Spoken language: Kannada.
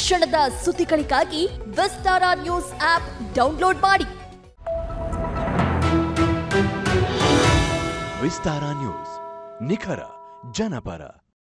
ಕ್ಷಣದ ಸುದ್ದಿಗಳಿಗಾಗಿ ವಿಸ್ತಾರ ನ್ಯೂಸ್ ಆಪ್ ಡೌನ್ಲೋಡ್ ಮಾಡಿ. ವಿಸ್ತಾರ ನ್ಯೂಸ್ ನಿಖರ ಜನಪರ.